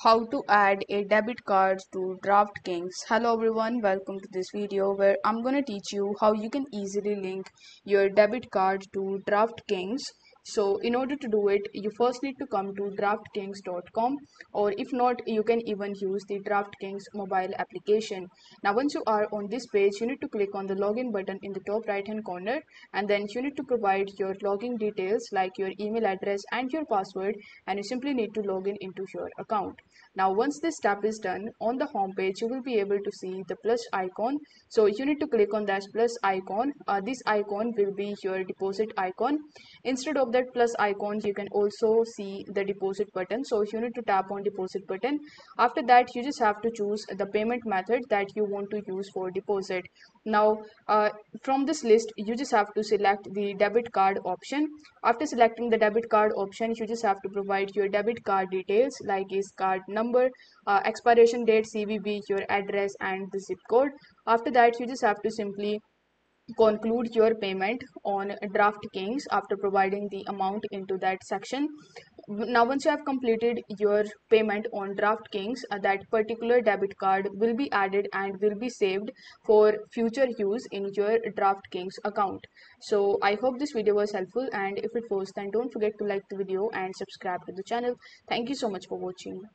How to add a debit card to DraftKings. Hello everyone, welcome to this video where I'm gonna teach you how you can easily link your debit card to DraftKings. So in order to do it, you first need to come to DraftKings.com, or if not, you can even use the DraftKings mobile application. Now once you are on this page, you need to click on the login button in the top right hand corner, and then you need to provide your login details like your email address and your password, and you simply need to log in into your account. Now once this step is done, on the home page you will be able to see the plus icon. So you need to click on that plus icon. This icon will be your deposit icon. Instead of that plus icon, you can also see the deposit button, so you need to tap on deposit button. After that, you just have to choose the payment method that you want to use for deposit. Now from this list, you just have to select the debit card option. After selecting the debit card option, you just have to provide your debit card details like is card number, expiration date, CVV, your address and the zip code. After that, you just have to simply conclude your payment on DraftKings after providing the amount into that section. Now once you have completed your payment on DraftKings, that particular debit card will be added and will be saved for future use in your DraftKings account. So I hope this video was helpful, and if it was, then don't forget to like the video and subscribe to the channel. Thank you so much for watching.